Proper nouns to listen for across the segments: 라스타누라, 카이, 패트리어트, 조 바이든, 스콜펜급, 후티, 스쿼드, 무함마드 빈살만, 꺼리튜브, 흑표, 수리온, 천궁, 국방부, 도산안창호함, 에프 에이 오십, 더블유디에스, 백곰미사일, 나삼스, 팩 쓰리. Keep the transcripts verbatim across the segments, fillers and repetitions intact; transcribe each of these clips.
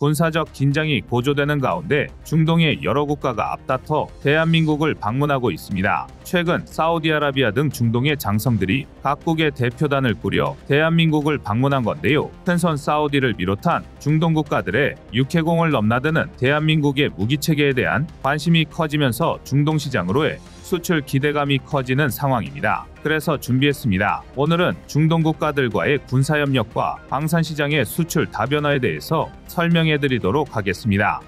군사적 긴장이 고조되는 가운데 중동의 여러 국가가 앞다퉈 대한민국을 방문하고 있습니다. 최근 사우디아라비아 등 중동의 장성들이 각국의 대표단을 꾸려 대한민국을 방문한 건데요. 큰손 사우디를 비롯한 중동 국가들의 육해공을 넘나드는 대한민국의 무기체계에 대한 관심이 커지면서 중동 시장으로의 수출 기대감이 커지는 상황입니다. 그래서 준비했습니다. 오늘은 중동 국가들과의 군사협력과 방산시장의 수출 다변화에 대해서 설명해드리도록 하겠습니다.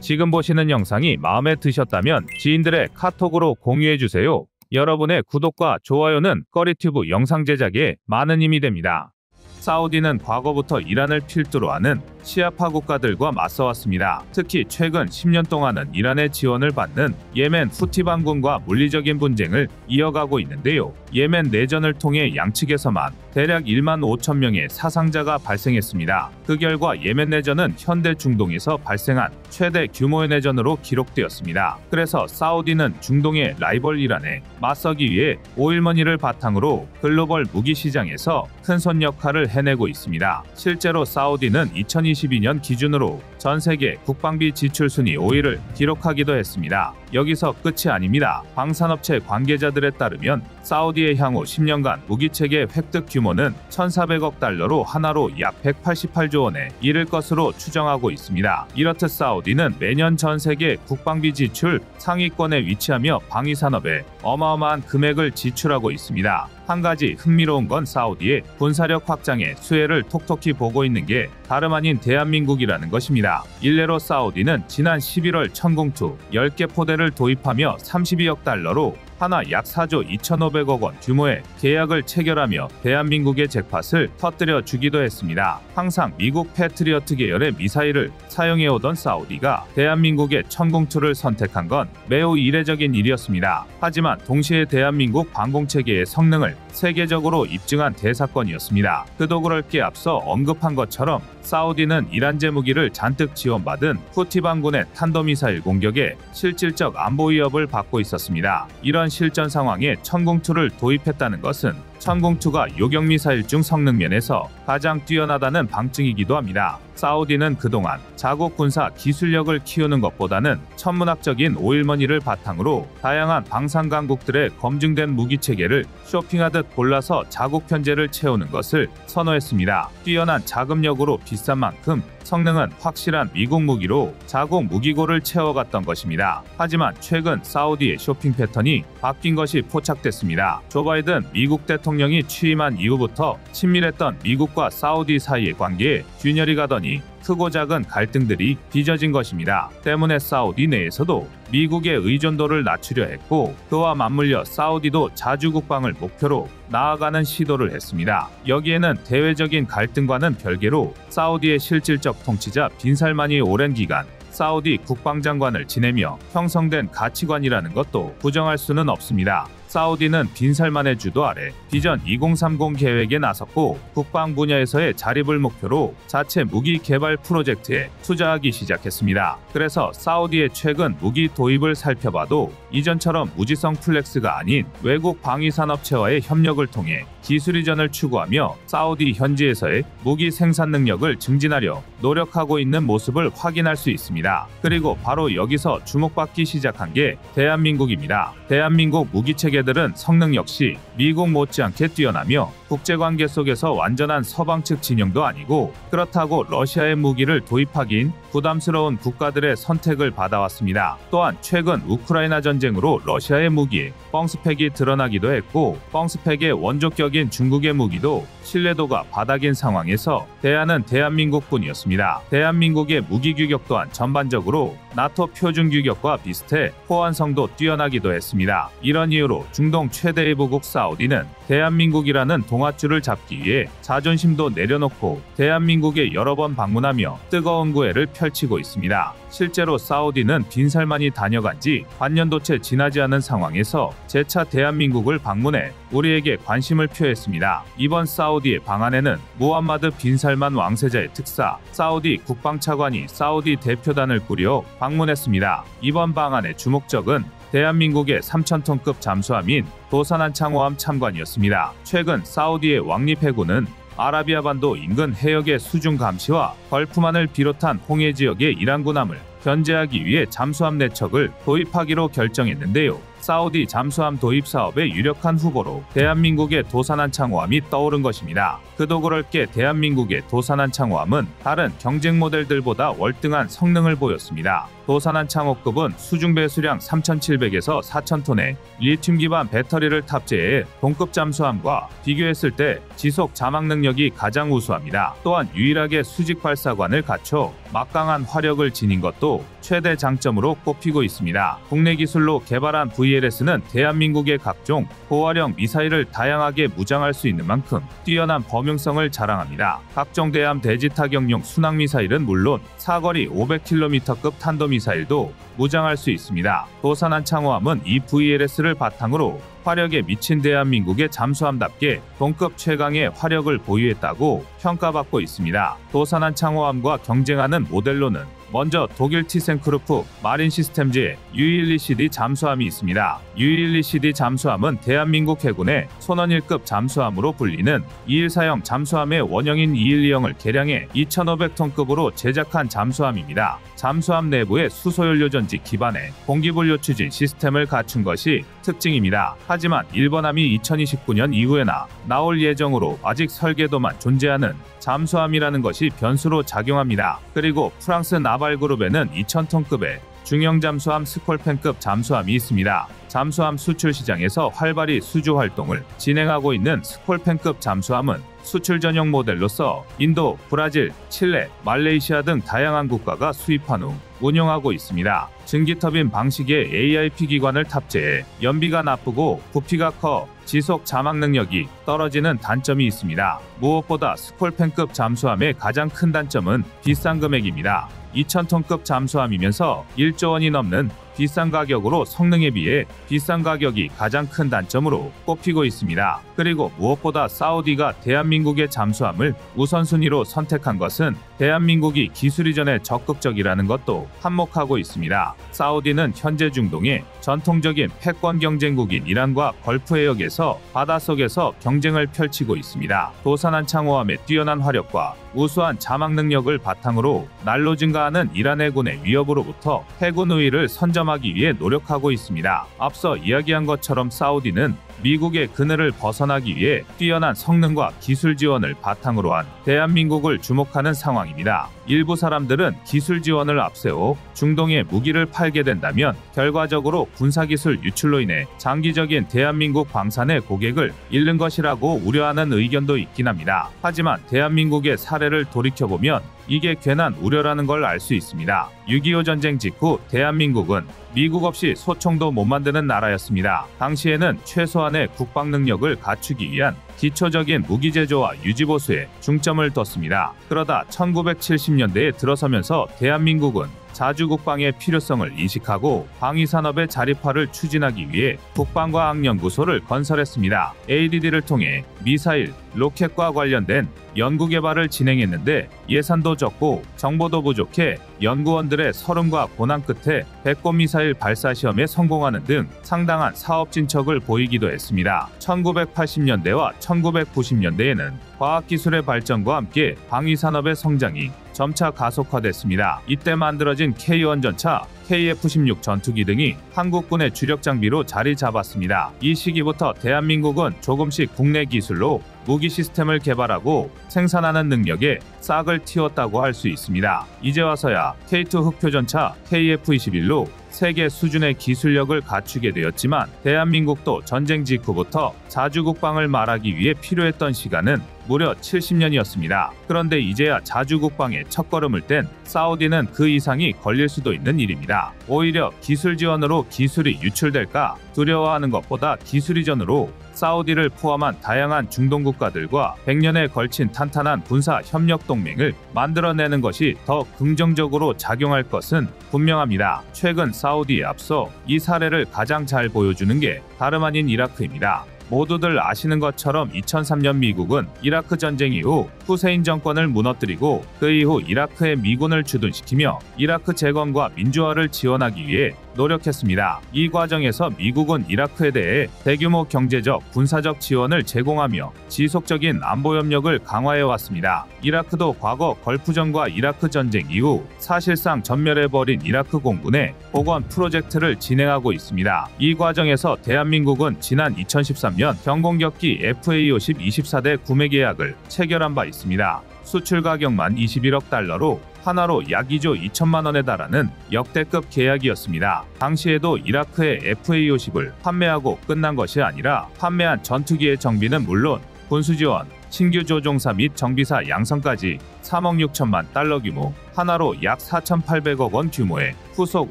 지금 보시는 영상이 마음에 드셨다면 지인들의 카톡으로 공유해주세요. 여러분의 구독과 좋아요는 꺼리튜브 영상 제작에 많은 힘이 됩니다. 사우디는 과거부터 이란을 필두로 하는 시아파 국가들과 맞서왔습니다. 특히 최근 십 년 동안은 이란의 지원을 받는 예멘 후티 반군과 물리적인 분쟁을 이어가고 있는데요. 예멘 내전을 통해 양측에서만 대략 만 오천 명의 사상자가 발생했습니다. 그 결과 예멘 내전은 현대 중동에서 발생한 최대 규모의 내전으로 기록되었습니다. 그래서 사우디는 중동의 라이벌 이란에 맞서기 위해 오일머니를 바탕으로 글로벌 무기 시장에서 큰손 역할을 해내고 있습니다. 실제로 사우디는 이천이십이 년 기준으로 전 세계 국방비 지출 순위 오 위를 기록하기도 했습니다. 여기서 끝이 아닙니다. 방산업체 관계자들에 따르면 사우디의 향후 십 년간 무기체계 획득 규모는 천사백억 달러로 하나로 약 백팔십팔조 원에 이를 것으로 추정하고 있습니다. 이렇듯 사우디는 매년 전 세계 국방비 지출 상위권에 위치하며 방위산업에 어마어마한 금액을 지출하고 있습니다. 한 가지 흥미로운 건 사우디의 군사력 확장에 수혜를 톡톡히 보고 있는 게 다름 아닌 대한민국이라는 것입니다. 일례로 사우디는 지난 십일월 천궁-이 열 개 포대를 도입하며 삼십이억 달러로 하나 약 사조 이천오백억 원 규모의 계약을 체결하며 대한민국의 잭팟을 터뜨려 주기도 했습니다. 항상 미국 패트리어트 계열의 미사일을 사용해오던 사우디가 대한민국의 천궁-이를 선택한 건 매우 이례적인 일이었습니다. 하지만 동시에 대한민국 방공체계의 성능을 세계적으로 입증한 대사건이었습니다. 그도 그럴 게 앞서 언급한 것처럼 사우디는 이란제 무기를 잔뜩 지원받은 후티 반군의 탄도미사일 공격에 실질적 안보 위협을 받고 있었습니다. 이런 실전 상황에 천궁-이를 도입했다는 것은 천궁-이가 요격미사일 중 성능면에서 가장 뛰어나다는 방증이기도 합니다. 사우디는 그동안 자국 군사 기술력을 키우는 것보다는 천문학적인 오일머니를 바탕으로 다양한 방산 강국들의 검증된 무기체계를 쇼핑하듯 골라서 자국 편제를 채우는 것을 선호했습니다. 뛰어난 자금력으로 비싼 만큼 성능은 확실한 미국 무기로 자국 무기고를 채워갔던 것입니다. 하지만 최근 사우디의 쇼핑 패턴이 바뀐 것이 포착됐습니다. 조 바이든 미국 대통령이 취임한 이후부터 친밀했던 미국과 사우디 사이의 관계에 균열이 가더니 크고 작은 갈등들이 빚어진 것입니다. 때문에 사우디 내에서도 미국의 의존도를 낮추려 했고 그와 맞물려 사우디도 자주 국방을 목표로 나아가는 시도를 했습니다. 여기에는 대외적인 갈등과는 별개로 사우디의 실질적 통치자 빈살만이 오랜 기간 사우디 국방장관을 지내며 형성된 가치관이라는 것도 부정할 수는 없습니다. 사우디는 빈살만의 주도 아래 비전 이공삼공 계획에 나섰고 국방 분야에서의 자립을 목표로 자체 무기 개발 프로젝트에 투자하기 시작했습니다. 그래서 사우디의 최근 무기 도입을 살펴봐도 이전처럼 무지성 플렉스가 아닌 외국 방위산업체와의 협력을 통해 기술 이전을 추구하며 사우디 현지에서의 무기 생산 능력을 증진하려 노력하고 있는 모습을 확인할 수 있습니다. 그리고 바로 여기서 주목받기 시작한 게 대한민국입니다. 대한민국 무기체계 들은 성능 역시 미국 못지않게 뛰어나며 국제관계 속에서 완전한 서방측 진영도 아니고 그렇다고 러시아의 무기를 도입하긴 부담스러운 국가들의 선택을 받아왔습니다. 또한 최근 우크라이나 전쟁으로 러시아의 무기에 뻥스펙이 드러나기도 했고 뻥스펙의 원조격인 중국의 무기도 신뢰도가 바닥인 상황에서 대안은 대한민국뿐이었습니다. 대한민국의 무기 규격 또한 전반적으로 나토 표준 규격과 비슷해 호환성도 뛰어나기도 했습니다. 이런 이유로 중동 최대 일부국 사우디는 대한민국이라는 동아줄을 잡기 위해 자존심도 내려놓고 대한민국에 여러 번 방문하며 뜨거운 구애를 펼치고 있습니다. 실제로 사우디는 빈살만이 다녀간 지 반년도 채 지나지 않은 상황에서 재차 대한민국을 방문해 우리에게 관심을 표했습니다. 이번 사우디의 방한에는 무함마드 빈살만 왕세자의 특사, 사우디 국방차관이 사우디 대표단을 꾸려 방문했습니다. 이번 방한의 주목적은 대한민국의 삼천 톤급 잠수함인 도산안창호함 참관이었습니다. 최근 사우디의 왕립 해군은 아라비아 반도 인근 해역의 수중 감시와 벌프만을 비롯한 홍해 지역의 이란군함을 견제하기 위해 잠수함 내척을 도입하기로 결정했는데요. 사우디 잠수함 도입 사업의 유력한 후보로 대한민국의 도산안창호함이 떠오른 것입니다. 그도 그럴 게 대한민국의 도산안창호함은 다른 경쟁 모델들보다 월등한 성능을 보였습니다. 도산안창호급은 수중 배수량 삼천칠백에서 사천 톤의 리튬 기반 배터리를 탑재해 동급 잠수함과 비교했을 때 지속 자막 능력이 가장 우수합니다. 또한 유일하게 수직 발사관을 갖춰 막강한 화력을 지닌 것도 최대 장점으로 꼽히고 있습니다. 국내 기술로 개발한 브이엘에스는 대한민국의 각종 고화력 미사일을 다양하게 무장할 수 있는 만큼 뛰어난 범용성을 자랑합니다. 각종 대함 대지 타격용 순항미사일은 물론 사거리 오백 킬로미터급 탄도미사일도 무장할 수 있습니다. 도산안창호함은 이 브이엘에스를 바탕으로 화력에 미친 대한민국의 잠수함답게 동급 최강의 화력을 보유했다고 평가받고 있습니다. 도산안창호함과 경쟁하는 모델로는 먼저 독일 티센크루프 마린시스템즈의 유 일이씨디 잠수함이 있습니다. 유 일이씨디 잠수함은 대한민국 해군의 손원일급 잠수함으로 불리는 이백십사형 잠수함의 원형인 이백십이형을 개량해 이천오백 톤급으로 제작한 잠수함입니다. 잠수함 내부에 수소연료전지 기반의 공기분류 추진 시스템을 갖춘 것이 특징입니다. 하지만 일본함이 이천이십구년 이후에나 나올 예정으로 아직 설계도만 존재하는 잠수함이라는 것이 변수로 작용합니다. 그리고 프랑스 나발그룹에는 이천 톤급의 중형 잠수함 스콜펜급 잠수함이 있습니다. 잠수함 수출 시장에서 활발히 수주 활동을 진행하고 있는 스콜펜급 잠수함은 수출 전용 모델로서 인도, 브라질, 칠레, 말레이시아 등 다양한 국가가 수입한 후 운용하고 있습니다. 증기터빈 방식의 에이아이피 기관을 탑재해 연비가 나쁘고 부피가 커 지속 자막 능력이 떨어지는 단점이 있습니다. 무엇보다 스콜펜급 잠수함의 가장 큰 단점은 비싼 금액입니다. 이천 톤급 잠수함이면서 일조 원이 넘는 비싼 가격으로 성능에 비해 비싼 가격이 가장 큰 단점으로 꼽히고 있습니다. 그리고 무엇보다 사우디가 대한민국의 잠수함을 우선순위로 선택한 것은 대한민국이 기술 이전에 적극적이라는 것도 한몫하고 있습니다. 사우디는 현재 중동의 전통적인 패권 경쟁국인 이란과 걸프 해역에서 바닷속에서 경쟁을 펼치고 있습니다. 도산안창호함의 뛰어난 화력과 우수한 자막 능력을 바탕으로 날로 증가하는 이란 해군의 위협으로부터 해군 우위를 선점하기 위해 노력하고 있습니다. 앞서 이야기한 것처럼 사우디는 미국의 그늘을 벗어나기 위해 뛰어난 성능과 기술 지원을 바탕으로 한 대한민국을 주목하는 상황입니다. 일부 사람들은 기술 지원을 앞세워 중동에 무기를 팔게 된다면 결과적으로 군사기술 유출로 인해 장기적인 대한민국 방산의 고객을 잃는 것이라고 우려하는 의견도 있긴 합니다. 하지만 대한민국의 사례를 돌이켜보면 이게 괜한 우려라는 걸 알 수 있습니다. 육이오 전쟁 직후 대한민국은 미국 없이 소총도 못 만드는 나라였습니다. 당시에는 최소한의 국방 능력을 갖추기 위한 기초적인 무기 제조와 유지보수에 중점을 뒀습니다. 그러다 천구백칠십년대에 들어서면서 대한민국은 자주 국방의 필요성을 인식하고 방위산업의 자립화를 추진하기 위해 국방과학연구소를 건설했습니다. 에이디디를 통해 미사일, 로켓과 관련된 연구개발을 진행했는데 예산도 적고 정보도 부족해 연구원들의 서름과 고난 끝에 백곰미사일 발사 시험에 성공하는 등 상당한 사업 진척을 보이기도 했습니다. 천구백팔십년대와 천구백구십년대에는 과학기술의 발전과 함께 방위산업의 성장이 점차 가속화됐습니다. 이때 만들어진 케이 원 전차, 케이에프 십육 전투기 등이 한국군의 주력 장비로 자리 잡았습니다. 이 시기부터 대한민국은 조금씩 국내 기술로 무기 시스템을 개발하고 생산하는 능력에 싹을 틔웠다고 할 수 있습니다. 이제 와서야 케이 투 흑표전차 케이에프 이십일로 세계 수준의 기술력을 갖추게 되었지만 대한민국도 전쟁 직후부터 자주 국방을 말하기 위해 필요했던 시간은 무려 칠십년이었습니다. 그런데 이제야 자주 국방에 첫걸음을 뗀 사우디는 그 이상이 걸릴 수도 있는 일입니다. 오히려 기술 지원으로 기술이 유출될까 두려워하는 것보다 기술 이전으로 사우디를 포함한 다양한 중동 국가들과 백년에 걸친 탄탄한 군사 협력 동맹을 만들어내는 것이 더 긍정적으로 작용할 것은 분명합니다. 최근 사우디에 앞서 이 사례를 가장 잘 보여주는 게 다름 아닌 이라크입니다. 모두들 아시는 것처럼 이천삼 년 미국은 이라크 전쟁 이후 후세인 정권을 무너뜨리고 그 이후 이라크에 미군을 주둔시키며 이라크 재건과 민주화를 지원하기 위해 노력했습니다. 이 과정에서 미국은 이라크에 대해 대규모 경제적, 군사적 지원을 제공하며 지속적인 안보 협력을 강화해왔습니다. 이라크도 과거 걸프전과 이라크 전쟁 이후 사실상 전멸해버린 이라크 공군의 복원 프로젝트를 진행하고 있습니다. 이 과정에서 대한민국은 지난 이천십삼 년 경공격기 에프 에이 오십 이십사 대 구매 계약을 체결한 바 있습니다. 수출 가격만 이십일억 달러로 하나로 약 이조 이천만 원에 달하는 역대급 계약이었습니다. 당시에도 이라크에 에프 에이 오십을 판매하고 끝난 것이 아니라 판매한 전투기의 정비는 물론 군수 지원, 신규 조종사 및 정비사 양성까지 삼억 육천만 달러 규모, 하나로 약 사천팔백억 원 규모의 후속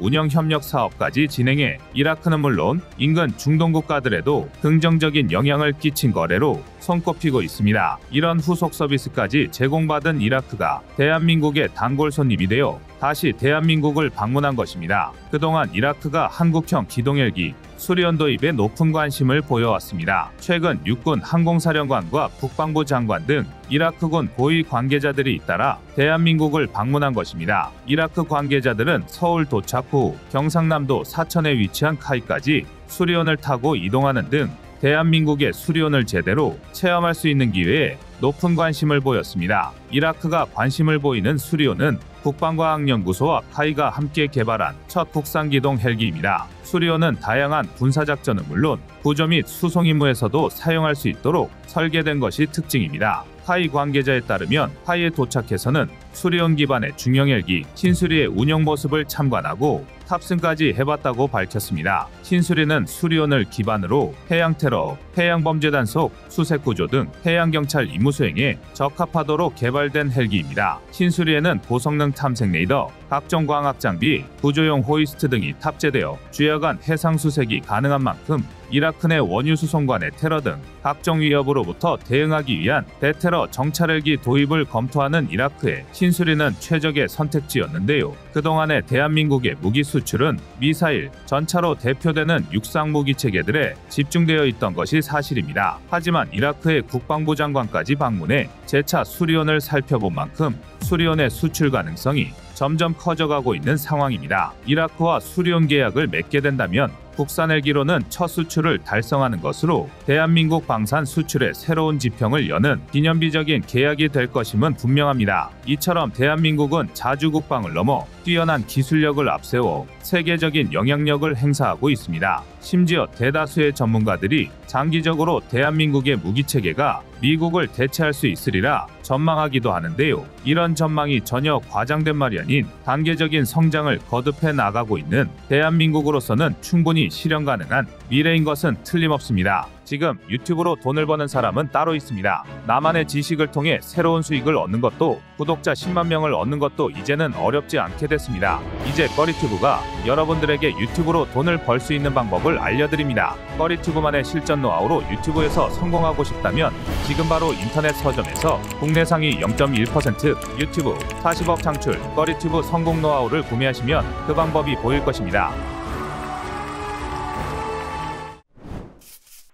운영 협력 사업까지 진행해 이라크는 물론 인근 중동 국가들에도 긍정적인 영향을 끼친 거래로 손꼽히고 있습니다. 이런 후속 서비스까지 제공받은 이라크가 대한민국의 단골 손님이 되어 다시 대한민국을 방문한 것입니다. 그동안 이라크가 한국형 기동헬기, 수리온 도입에 높은 관심을 보여왔습니다. 최근 육군 항공사령관과 국방부 장관 등 이라크군 고위 관계자들이 잇따라 대한민국을 방문한 것입니다. 이라크 관계자들은 서울 도착 후 경상남도 사천에 위치한 카이까지 수리온을 타고 이동하는 등 대한민국의 수리온을 제대로 체험할 수 있는 기회에 높은 관심을 보였습니다. 이라크가 관심을 보이는 수리온은 국방과학연구소와 카이가 함께 개발한 첫 국산 기동 헬기입니다. 수리온은 다양한 군사작전은 물론 구조 및 수송 임무에서도 사용할 수 있도록 설계된 것이 특징입니다. 카이 관계자에 따르면 카이에 도착해서는 수리온 기반의 중형 헬기 신수리의 운영 모습을 참관하고 탑승까지 해봤다고 밝혔습니다. 신수리는 수리온을 기반으로 해양 테러, 해양 범죄 단속, 수색 구조 등 해양 경찰 임무 수행에 적합하도록 개발된 헬기입니다. 신수리에는 고성능 탐색 레이더, 각종 광학 장비, 구조용 호이스트 등이 탑재되어 주야간 해상 수색이 가능한 만큼 이라크 내 원유 수송관의 테러 등 각종 위협으로부터 대응하기 위한 대테러 정찰헬기 도입을 검토하는 이라크의 신수리는 최적의 선택지였는데요. 그동안의 대한민국의 무기 수출은 미사일, 전차로 대표되는 육상 무기 체계들에 집중되어 있던 것이 사실입니다. 하지만 이라크의 국방부 장관까지 방문해 재차 수리온을 살펴본 만큼 수리온의 수출 가능성이 점점 커져가고 있는 상황입니다. 이라크와 수리온 계약을 맺게 된다면 국산 헬기로는 첫 수출을 달성하는 것으로 대한민국 방산 수출의 새로운 지평을 여는 기념비적인 계약이 될 것임은 분명합니다. 이처럼 대한민국은 자주 국방을 넘어 뛰어난 기술력을 앞세워 세계적인 영향력을 행사하고 있습니다. 심지어 대다수의 전문가들이 장기적으로 대한민국의 무기체계가 미국을 대체할 수 있으리라 전망하기도 하는데요. 이런 전망이 전혀 과장된 말이 아닌 단계적인 성장을 거듭해 나가고 있는 대한민국으로서는 충분히 실현 가능한 미래인 것은 틀림없습니다. 지금 유튜브로 돈을 버는 사람은 따로 있습니다. 나만의 지식을 통해 새로운 수익을 얻는 것도, 구독자 십만 명을 얻는 것도 이제는 어렵지 않게 됐습니다. 이제 꺼리튜브가 여러분들에게 유튜브로 돈을 벌 수 있는 방법을 알려드립니다. 꺼리튜브만의 실전 노하우로 유튜브에서 성공하고 싶다면 지금 바로 인터넷 서점에서 국내 상위 영 점 일 퍼센트 유튜브 사십억 창출 꺼리튜브 성공 노하우를 구매하시면 그 방법이 보일 것입니다.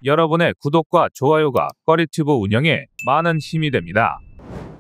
여러분의 구독과 좋아요가 꺼리튜브 운영에 많은 힘이 됩니다.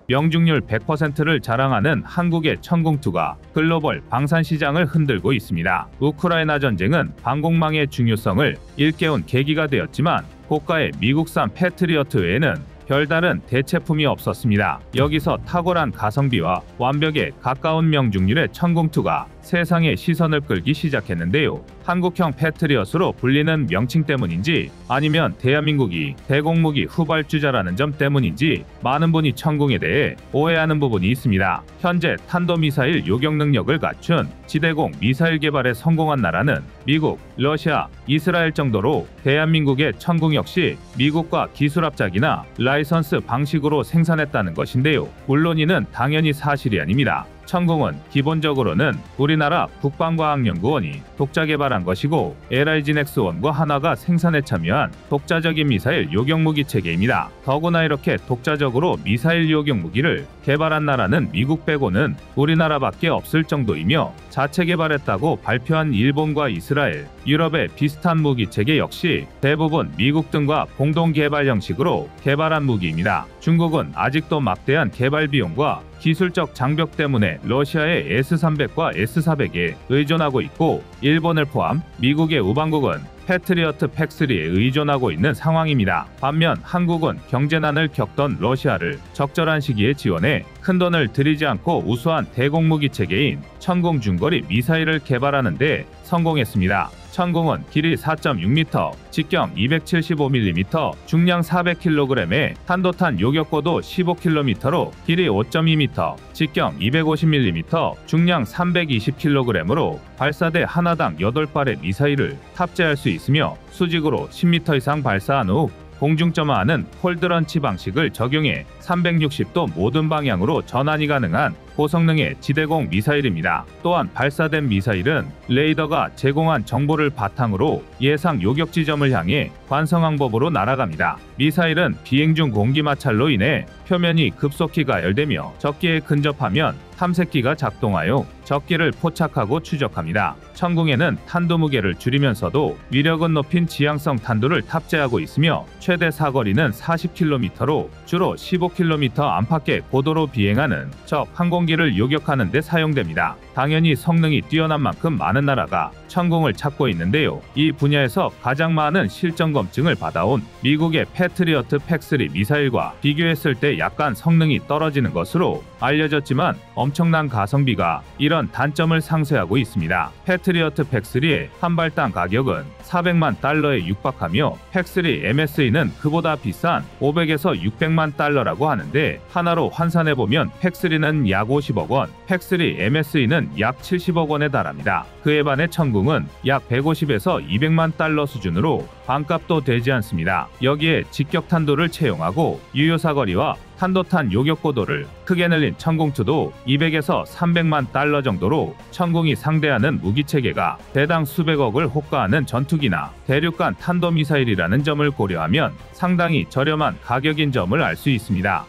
명중률 백 퍼센트를 자랑하는 한국의 천궁-ⅱ가 글로벌 방산 시장을 흔들고 있습니다. 우크라이나 전쟁은 방공망의 중요성을 일깨운 계기가 되었지만 고가의 미국산 패트리어트 외에는 별다른 대체품이 없었습니다. 여기서 탁월한 가성비와 완벽에 가까운 명중률의 천궁-ⅱ가 세상의 시선을 끌기 시작했는데요. 한국형 패트리어트로 불리는 명칭 때문인지 아니면 대한민국이 대공무기 후발주자라는 점 때문인지 많은 분이 천궁에 대해 오해하는 부분이 있습니다. 현재 탄도미사일 요격 능력을 갖춘 지대공 미사일 개발에 성공한 나라는 미국, 러시아, 이스라엘 정도로 대한민국의 천궁 역시 미국과 기술 합작이나 라이선스 방식으로 생산했다는 것인데요. 물론 이는 당연히 사실이 아닙니다. 천궁은 기본적으로는 우리나라 국방과학연구원이 독자 개발한 것이고 엘아이진엑스원과 한화가 생산에 참여한 독자적인 미사일 요격무기 체계입니다. 더구나 이렇게 독자적으로 미사일 요격무기를 개발한 나라는 미국 빼고는 우리나라밖에 없을 정도이며 자체 개발했다고 발표한 일본과 이스라엘, 유럽의 비슷한 무기 체계 역시 대부분 미국 등과 공동 개발 형식으로 개발한 무기입니다. 중국은 아직도 막대한 개발 비용과 기술적 장벽 때문에 러시아의 에스 삼백과 에스 사백에 의존하고 있고, 일본을 포함 미국의 우방국은 패트리어트 팩 쓰리에 의존하고 있는 상황입니다. 반면 한국은 경제난을 겪던 러시아를 적절한 시기에 지원해 큰돈을 들이지 않고 우수한 대공무기 체계인 천궁 중거리 미사일을 개발하는 데 성공했습니다. 천궁은 길이 사 점 육 미터, 직경 이백칠십오 밀리미터, 중량 사백 킬로그램에 탄도탄 요격고도 십오 킬로미터로 길이 오 점 이 미터, 직경 이백오십 밀리미터, 중량 삼백이십 킬로그램으로 발사대 하나당 여덟 발의 미사일을 탑재할 수 있으며, 수직으로 십 미터 이상 발사한 후 공중점화하는 폴드런치 방식을 적용해 삼백육십 도 모든 방향으로 전환이 가능한 고성능의 지대공 미사일입니다. 또한 발사된 미사일은 레이더가 제공한 정보를 바탕으로 예상 요격 지점을 향해 관성항법으로 날아갑니다. 미사일은 비행 중 공기 마찰로 인해 표면이 급속히 가열되며 적기에 근접하면 탐색기가 작동하여 적기를 포착하고 추적합니다. 천궁에는 탄두 무게를 줄이면서도 위력은 높인 지향성 탄두를 탑재하고 있으며, 최대 사거리는 사십 킬로미터로 주로 십오 킬로미터 안팎의 고도로 비행하는 적 항공기를 요격하는 데 사용됩니다. 당연히 성능이 뛰어난 만큼 많은 나라가 천궁을 찾고 있는데요. 이 분야에서 가장 많은 실전 검증을 받아온 미국의 패트리어트 팩 쓰리 미사일과 비교했을 때 약간 성능이 떨어지는 것으로 알려졌지만, 엄청난 가성비가 이런 단점을 상쇄하고 있습니다. 패트리어트 팩 쓰리의 한 발당 가격은 사백만 달러에 육박하며 팩 쓰리 엠에스이는 그보다 비싼 오백에서 육백만 달러라고 하는데, 하나로 환산해보면 팩 쓰리는 약 오십억 원, 팩 쓰리 엠에스이는 약 칠십억 원에 달합니다. 그에 반해 천궁은 약 백오십에서 이백만 달러 수준으로 반값도 되지 않습니다. 여기에 직격탄도를 채용하고 유효사거리와 탄도탄 요격고도를 크게 늘린 천궁이도 이백에서 삼백만 달러 정도로 천궁이 상대하는 무기체계가 대당 수백억을 호가하는 전투기나 대륙간 탄도미사일이라는 점을 고려하면 상당히 저렴한 가격인 점을 알 수 있습니다.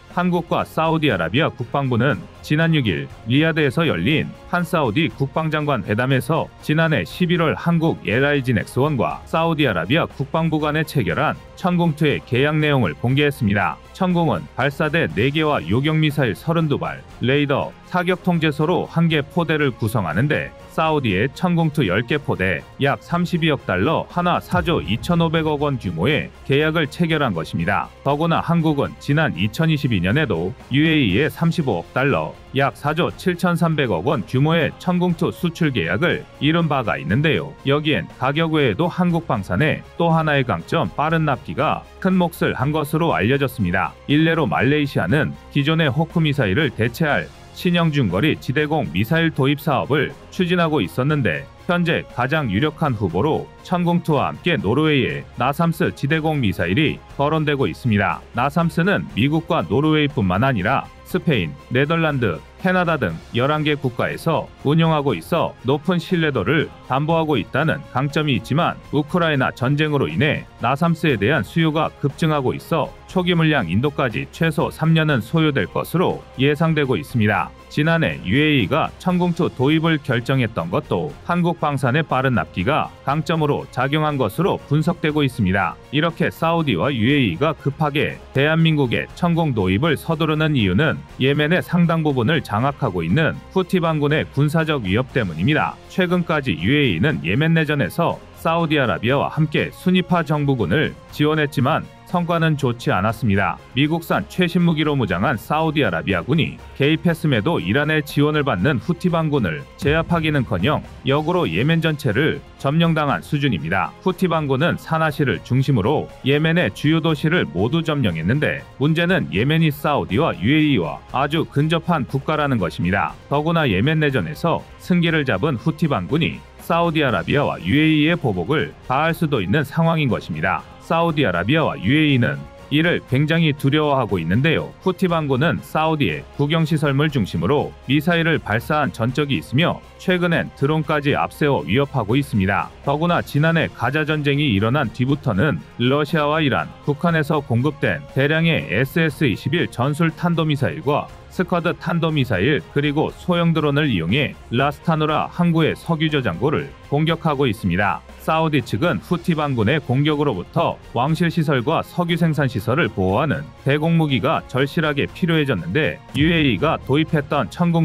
한국과 사우디아라비아 국방부는 지난 육 일 리야드에서 열린 한사우디 국방장관 회담에서 지난해 십일월 한국 엘아이진엑스원과 사우디아라비아 국방부 간에 체결한 천궁이의 계약 내용을 공개했습니다. 천궁은 발사대 네 개와 요격미사일 삼십이 발, 레이더, 사격통제소로 한 개 포대를 구성하는데, 사우디의 천궁이 열 개 포대, 약 삼십이억 달러, 하나 사조 이천오백억 원 규모의 계약을 체결한 것입니다. 더구나 한국은 지난 이천이십이 년에도 유에이이에 삼십오억 달러, 약 사조 칠천삼백억 원 규모의 천궁이 수출 계약을 이룬 바가 있는데요. 여기엔 가격 외에도 한국 방산의 또 하나의 강점, 빠른 납기가 큰 몫을 한 것으로 알려졌습니다. 일례로 말레이시아는 기존의 호크 미사일을 대체할 신형 중거리 지대공 미사일 도입 사업을 추진하고 있었는데, 현재 가장 유력한 후보로 천궁이와 함께 노르웨이의 나삼스 지대공 미사일이 거론되고 있습니다. 나삼스는 미국과 노르웨이뿐만 아니라 스페인, 네덜란드, 캐나다 등 열한 개 국가에서 운영하고 있어 높은 신뢰도를 담보하고 있다는 강점이 있지만, 우크라이나 전쟁으로 인해 나삼스에 대한 수요가 급증하고 있어 초기 물량 인도까지 최소 삼 년은 소요될 것으로 예상되고 있습니다. 지난해 유에이이가 천궁이 도입을 결정했던 것도 한국 방산의 빠른 납기가 강점으로 작용한 것으로 분석되고 있습니다. 이렇게 사우디와 유에이이가 급하게 대한민국의 천궁 도입을 서두르는 이유는 예멘의 상당 부분을 장악하고 있는 후티 반군의 군사적 위협 때문입니다. 최근까지 유에이이는 예멘 내전에서 사우디아라비아와 함께 순위파 정부군을 지원했지만 성과는 좋지 않았습니다. 미국산 최신 무기로 무장한 사우디아라비아군이 개입했음에도 이란의 지원을 받는 후티 반군을 제압하기는커녕 역으로 예멘 전체를 점령당한 수준입니다. 후티 반군은 사나시를 중심으로 예멘의 주요 도시를 모두 점령했는데, 문제는 예멘이 사우디와 유에이이와 아주 근접한 국가라는 것입니다. 더구나 예멘 내전에서 승기를 잡은 후티 반군이 사우디아라비아와 유에이이의 보복을 가할 수도 있는 상황인 것입니다. 사우디아라비아와 유에이이는 이를 굉장히 두려워하고 있는데요. 후티 반군은 사우디의 국영시설물 중심으로 미사일을 발사한 전적이 있으며, 최근엔 드론까지 앞세워 위협하고 있습니다. 더구나 지난해 가자 전쟁이 일어난 뒤부터는 러시아와 이란, 북한에서 공급된 대량의 에스에스 이십일 전술 탄도미사일과 스쿼드 탄도미사일 그리고 소형 드론을 이용해 라스타누라 항구의 석유 저장고를 공격하고 있습니다. 사우디 측은 후티 반군의 공격으로부터 왕실 시설과 석유 생산 시설을 보호하는 대공무기가 절실하게 필요해졌는데 유에이이가 도입했던 천궁-이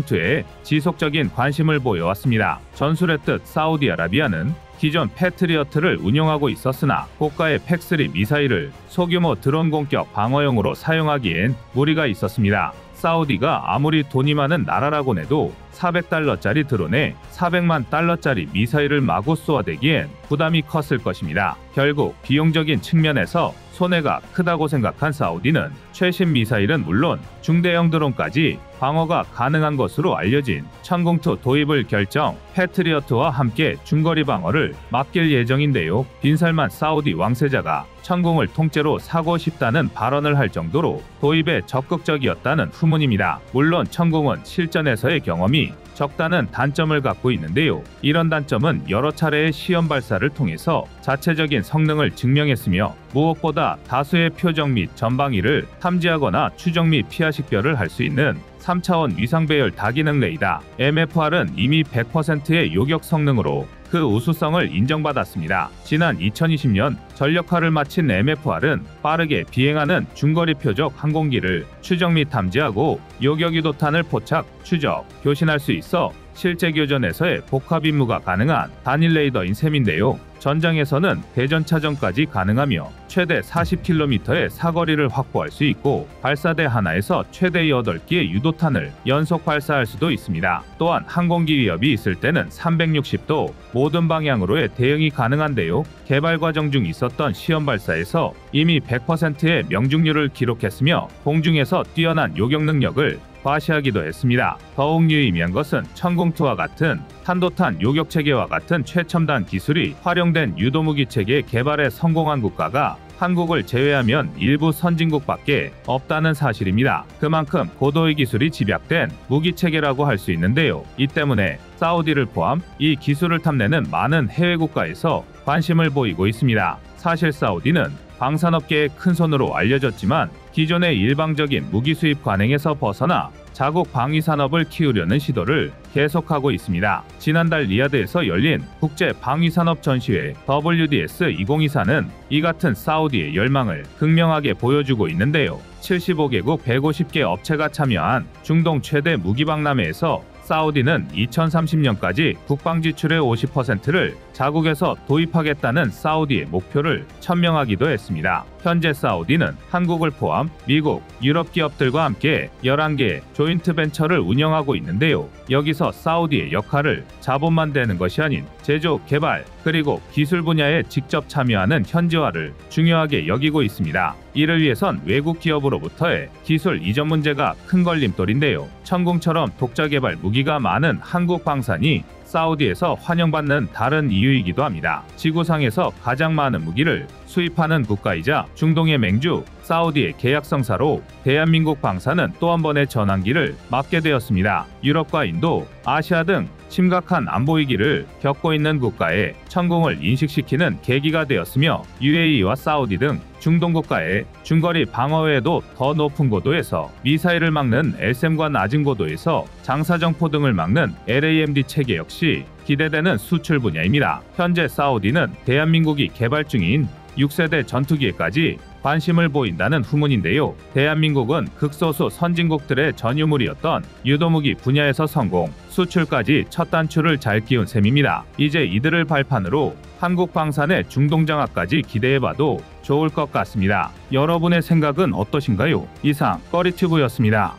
지속적인 관심을 보여왔습니다. 전술의 뜻 사우디아라비아는 기존 패트리어트를 운영하고 있었으나 고가의 팩 쓰리 미사일을 소규모 드론 공격 방어용으로 사용하기엔 무리가 있었습니다. 사우디가 아무리 돈이 많은 나라라곤 해도 사백 달러짜리 드론에 사백만 달러짜리 미사일을 마구 쏘아대기엔 부담이 컸을 것입니다. 결국 비용적인 측면에서 손해가 크다고 생각한 사우디는 최신 미사일은 물론 중대형 드론까지 방어가 가능한 것으로 알려진 천궁-이 도입을 결정, 패트리어트와 함께 중거리 방어를 맡길 예정인데요. 빈살만 사우디 왕세자가 천궁을 통째로 사고 싶다는 발언을 할 정도로 도입에 적극적이었다는 후문입니다. 물론 천궁은 실전에서의 경험이 적다는 단점을 갖고 있는데요. 이런 단점은 여러 차례의 시험 발사를 통해서 자체적인 성능을 증명했으며 무엇보다 다수의 표적 및 전방위를 탐지하거나 추적 및 피하 식별을 할 수 있는 삼 차원 위상 배열 다기능 레이다 엠에프알은 이미 백 퍼센트의 요격 성능으로 그 우수성을 인정받았습니다. 지난 이천이십 년 전력화를 마친 엠에프알은 빠르게 비행하는 중거리 표적 항공기를 추적 및 탐지하고 요격 유도탄을 포착, 추적, 교신할 수 있어 실제 교전에서의 복합 임무가 가능한 단일 레이더인 셈인데요. 전장에서는 대전차전까지 가능하며 최대 사십 킬로미터의 사거리를 확보할 수 있고 발사대 하나에서 최대 여덟 개의 유도탄을 연속 발사할 수도 있습니다. 또한 항공기 위협이 있을 때는 삼백육십 도 모든 방향으로의 대응이 가능한데요. 개발 과정 중 있었던 시험 발사에서 이미 백 퍼센트의 명중률을 기록했으며 공중에서 뛰어난 요격 능력을 과시하기도 했습니다. 더욱 유의미한 것은 천궁-이와 같은 탄도탄 요격체계와 같은 최첨단 기술이 활용된 유도무기체계 개발에 성공한 국가가 한국을 제외하면 일부 선진국밖에 없다는 사실입니다. 그만큼 고도의 기술이 집약된 무기체계라고 할 수 있는데요. 이 때문에 사우디를 포함 이 기술을 탐내는 많은 해외 국가에서 관심을 보이고 있습니다. 사실 사우디는 방산업계의 큰 손으로 알려졌지만 기존의 일방적인 무기 수입 관행에서 벗어나 자국 방위산업을 키우려는 시도를 계속하고 있습니다. 지난달 리야드에서 열린 국제방위산업전시회 더블유디에스 이천이십사는 이 같은 사우디의 열망을 극명하게 보여주고 있는데요. 칠십오 개국 백오십 개 업체가 참여한 중동 최대 무기박람회에서 사우디는 이천삼십 년까지 국방지출의 오십 퍼센트를 자국에서 도입하겠다는 사우디의 목표를 천명하기도 했습니다. 현재 사우디는 한국을 포함 미국, 유럽 기업들과 함께 열한 개의 조인트 벤처를 운영하고 있는데요. 여기서 사우디의 역할을 자본만 되는 것이 아닌 제조, 개발, 그리고 기술 분야에 직접 참여하는 현지화를 중요하게 여기고 있습니다. 이를 위해선 외국 기업으로부터의 기술 이전 문제가 큰 걸림돌인데요. 천궁처럼 독자 개발 무기가 많은 한국 방산이 사우디에서 환영받는 다른 이유이기도 합니다. 지구상에서 가장 많은 무기를 수입하는 국가이자 중동의 맹주 사우디의 계약성사로 대한민국 방산은 또 한 번의 전환기를 맞게 되었습니다. 유럽과 인도, 아시아 등 심각한 안보위기를 겪고 있는 국가의 천궁을 인식시키는 계기가 되었으며 유에이이와 사우디 등 중동 국가의 중거리 방어 외에도 더 높은 고도에서 미사일을 막는 에스엠과 낮은 고도에서 장사정포 등을 막는 람디 체계 역시 기대되는 수출 분야입니다. 현재 사우디는 대한민국이 개발 중인 육 세대 전투기에까지 관심을 보인다는 후문인데요. 대한민국은 극소수 선진국들의 전유물이었던 유도무기 분야에서 성공, 수출까지 첫 단추를 잘 끼운 셈입니다. 이제 이들을 발판으로 한국 방산의 중동 장악까지 기대해봐도 좋을 것 같습니다. 여러분의 생각은 어떠신가요? 이상 꺼리튜브였습니다.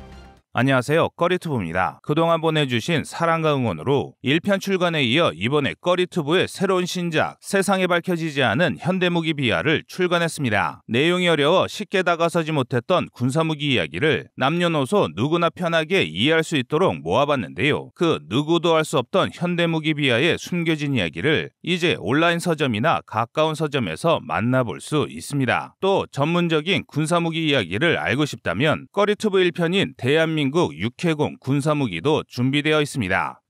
안녕하세요, 꺼리튜브입니다. 그동안 보내주신 사랑과 응원으로 일 편 출간에 이어 이번에 꺼리튜브의 새로운 신작 세상에 밝혀지지 않은 현대무기 비하를 출간했습니다. 내용이 어려워 쉽게 다가서지 못했던 군사무기 이야기를 남녀노소 누구나 편하게 이해할 수 있도록 모아봤는데요. 그 누구도 알 수 없던 현대무기 비하의 숨겨진 이야기를 이제 온라인 서점이나 가까운 서점에서 만나볼 수 있습니다. 또 전문적인 군사무기 이야기를 알고 싶다면 꺼리튜브 일 편인 대한민국 육해공 군사무기도 준비되어 있습니다.